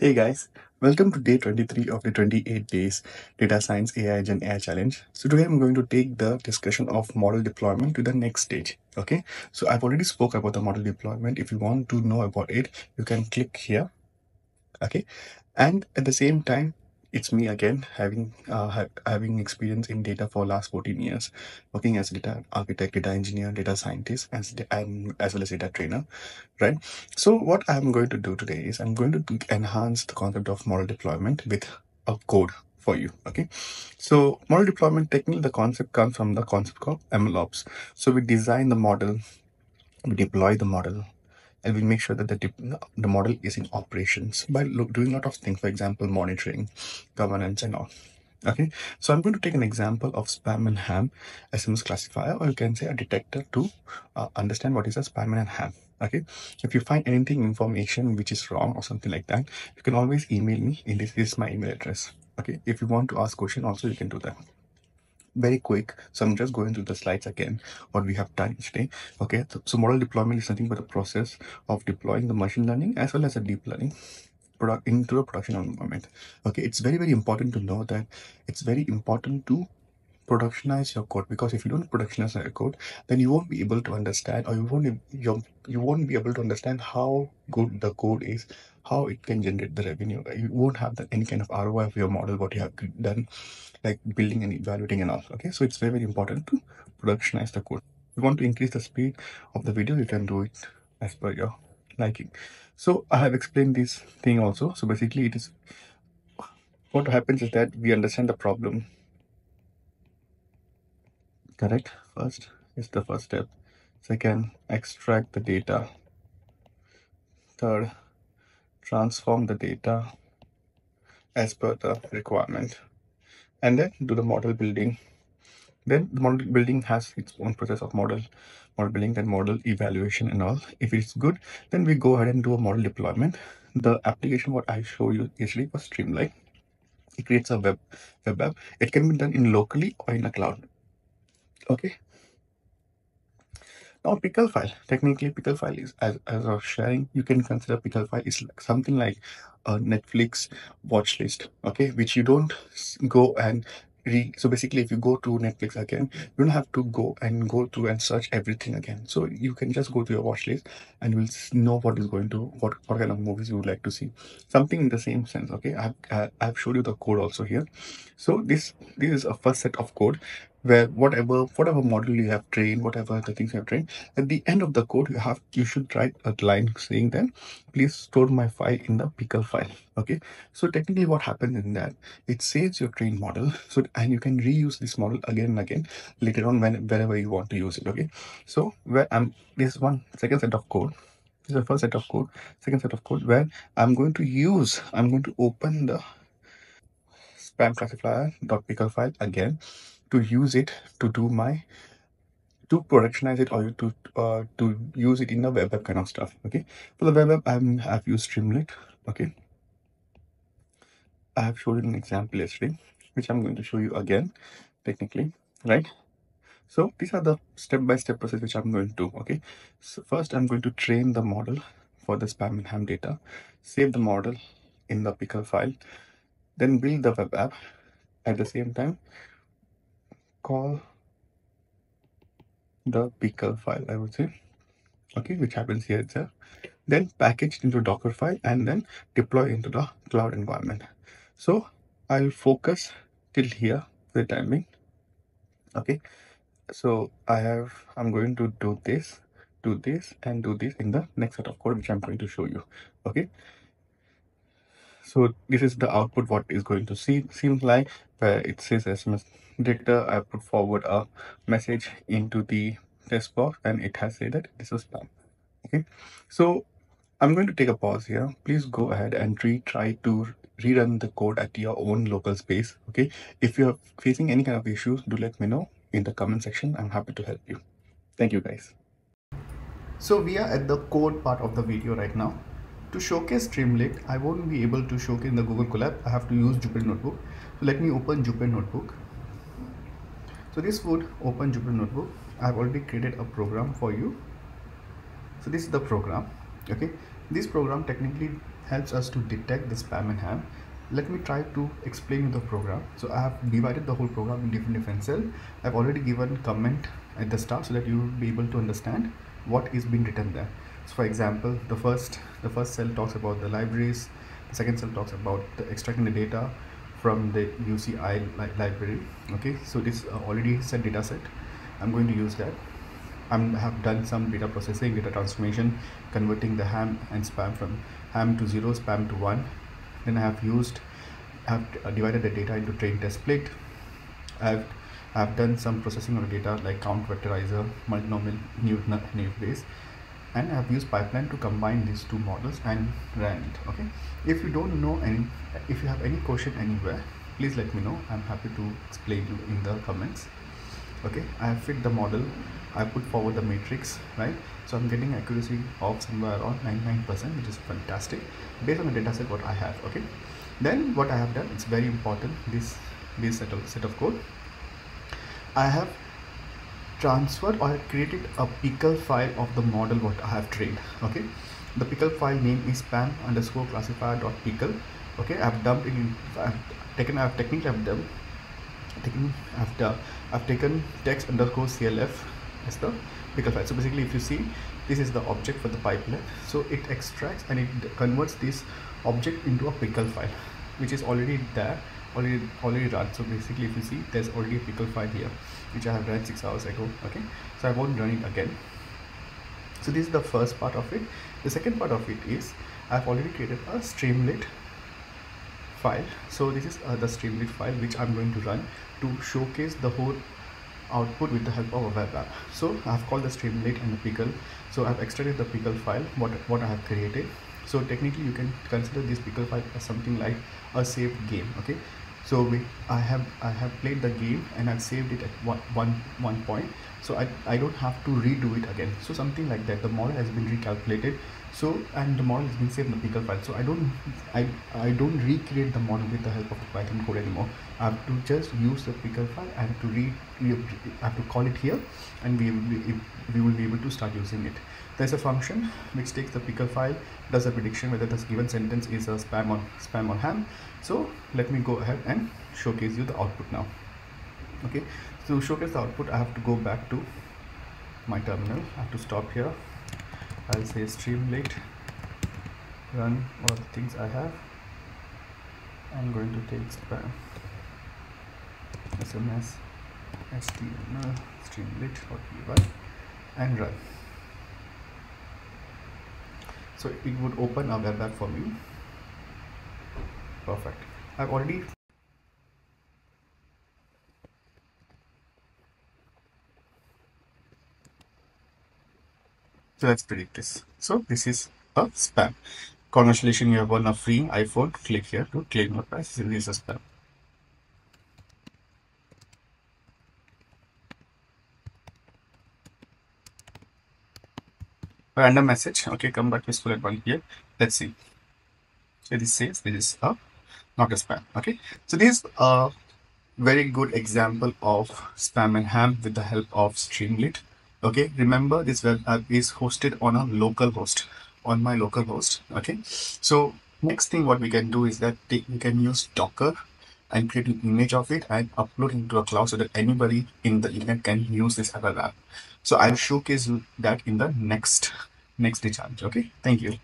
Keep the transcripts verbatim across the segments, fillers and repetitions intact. Hey guys, welcome to day twenty-three of the twenty-eight days Data Science A I Gen A I Challenge. So today I'm going to take the discussion of model deployment to the next stage. Okay, so I've already spoke about the model deployment. If you want to know about it, you can click here. Okay, and at the same time, it's me again, having uh, ha having experience in data for last fourteen years, working as a data architect, data engineer, data scientist, as and as well as data trainer, right? So what I'm going to do today is I'm going to enhance the concept of model deployment with a code for you. Okay, so model deployment technically the concept comes from the concept called MLOps. So we design the model, we deploy the model, and we make sure that the, the model is in operations by look, doing a lot of things, for example, monitoring, governance, and all. Okay, so I'm going to take an example of Spam and Ham S M S classifier, or you can say a detector to uh, understand what is a spam and ham. Okay, if you find anything, information which is wrong or something like that, you can always email me. In this, this is my email address. Okay, if you want to ask question, also you can do that. Very quick, so I'm just going through the slides again what we have done today. Okay, so model deployment is nothing but a process of deploying the machine learning as well as a deep learning product into a production environment. Okay, it's very very important to know that it's very important to productionize your code, because if you don't productionize your code, then you won't be able to understand, or you won't you you won't be able to understand how good the code is, how it can generate the revenue. You won't have that any kind of R O I of your model, what you have done, like building and evaluating and all. Okay, so it's very, very important to productionize the code. If you want to increase the speed of the video, you can do it as per your liking. So I have explained this thing also. So basically it is, what happens is that we understand the problem. Correct, first is the first step. Second, extract the data. Third, transform the data as per the requirement, and then do the model building. Then the model building has its own process of model model building, then model evaluation and all. If it's good, then we go ahead and do a model deployment. The application what I show you usually was Streamlit. It creates a web web app. It can be done in locally or in a cloud. Okay, now pickle file, technically pickle file is, as, as I was sharing, you can consider pickle file is like something like a Netflix watch list. Okay, which you don't go and re so basically if you go to Netflix again, you don't have to go and go through and search everything again. So you can just go to your watch list and you will know what is going to what, what kind of movies you would like to see, something in the same sense. Okay, I've, I've showed you the code also here. So this this is a first set of code where whatever whatever model you have trained, whatever the things you have trained, at the end of the code, you have you should write a line saying that please store my file in the pickle file. Okay, so technically what happens in that, it saves your trained model, so and you can reuse this model again and again later on when wherever you want to use it. Okay, so where I'm this is one second set of code. This is the first set of code, second set of code where I'm going to use I'm going to open the spam classifier dot pickle file again, to use it to do my to productionize it, or to uh, to use it in the web app kind of stuff. Okay, for the web app, I'm I've used Streamlit. Okay, I have showed you an example yesterday, which I'm going to show you again. Technically, right? So these are the step-by-step process which I'm going to do. Okay, so first I'm going to train the model for the spam and ham data, save the model in the pickle file, then build the web app at the same time. Call the pickle file, I would say, okay, which happens here itself, then packaged into Docker file and then deploy into the cloud environment. So I'll focus till here for the time being. Okay, so I have I'm going to do this, do this, and do this in the next set of code, which I'm going to show you. Okay, so this is the output what is going to see seems like, where it says S M S detector. I put forward a message into the test box and it has said that this was spam. Okay, so I'm going to take a pause here. Please go ahead and retry to rerun the code at your own local space. Okay, if you're facing any kind of issues, do let me know in the comment section. I'm happy to help you. Thank you guys. So we are at the code part of the video right now. To showcase Streamlit, I won't be able to showcase in the Google Collab. I have to use Jupyter Notebook. So let me open Jupyter Notebook. So this would open Jupyter Notebook. I've already created a program for you. So this is the program. Okay, this program technically helps us to detect the spam and ham. Let me try to explain the program. So I have divided the whole program in different different cells. I've already given comment at the start so that you will be able to understand what is being written there. So for example, the first the first cell talks about the libraries, the second cell talks about the extracting the data from the U C I li library. Okay, so this uh, already set data set. I'm going to use that. I'm, I have done some data processing, data transformation, converting the ham and spam from ham to zero, spam to one. Then I have used, I have divided the data into train test split. I've, I've done some processing of data like CountVectorizer, multinomial, naive base, and I've used pipeline to combine these two models and ran it. Okay. If you don't know any, if you have any question anywhere, please let me know. I'm happy to explain you in the comments. Okay. I have fit the model. I put forward the matrix, right? So I'm getting accuracy of somewhere around ninety-nine percent, which is fantastic based on the data set what I have. Okay, then what I have done, it's very important, this this set of set of code, I have transferred or created a pickle file of the model what I have trained. Okay, the pickle file name is spam underscore classifier dot pickle. Okay, I've dumped it in, I've taken I've technically I've done taken after I've taken text underscore clf as the pickle file. So basically, if you see, this is the object for the pipeline. So it extracts and it converts this object into a pickle file, which is already there, already already run. So basically, if you see, there's already a pickle file here, which I have run six hours ago. Okay, so I won't run it again. So this is the first part of it. The second part of it is I've already created a Streamlit file. So this is uh, the Streamlit file which I'm going to run to showcase the whole output with the help of a web app. So I've called the Streamlit and the pickle. So I've extracted the pickle file what what I have created. So technically you can consider this pickle file as something like a saved game. Okay, so we I have I have played the game and I've saved it at one, one, one point. So I, I don't have to redo it again. So something like that, the model has been recalculated. So and the model has been saved in the pickle file. So I don't I, I don't recreate the model with the help of the Python code anymore. I have to just use the pickle file and to read I have to call it here and we will be, we will be able to start using it. There's a function which takes the pickle file, does a prediction whether this given sentence is a spam or spam or ham. So let me go ahead and showcase you the output now. Okay, so to showcase the output, I have to go back to my terminal. I have to stop here. I'll say Streamlit, run all the things I have. I'm going to take spam, S M S, H T M L, Streamlit, or P Y, and run. So it would open a web app for me. Perfect. I've already So let's predict this. So this is a spam. Congratulations, you have won a free iPhone. Click here to claim your prize. This is a spam. Random message. Okay, come back to school at one P M. Let's see. So this says this is a not a spam. Okay. So this is a very good example of spam and ham with the help of Streamlit. Okay, remember this web app is hosted on a local host, on my local host. Okay, so next thing what we can do is that we can use Docker and create an image of it and upload into a cloud so that anybody in the internet can use this web app. So I'll showcase that in the next next challenge. Okay, thank you.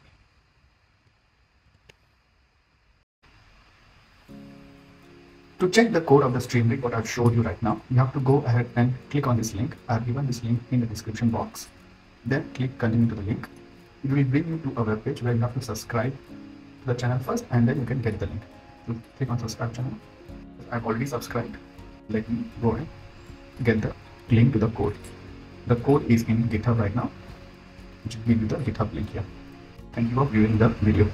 To check the code of the Streamlit, what I've showed you right now, you have to go ahead and click on this link. I've given this link in the description box. Then click continue to the link. It will bring you to a web page where you have to subscribe to the channel first and then you can get the link. So click on subscribe channel. I've already subscribed. Let me go ahead and get the link to the code. The code is in GitHub right now. It should give you the GitHub link here. Thank you for viewing the video.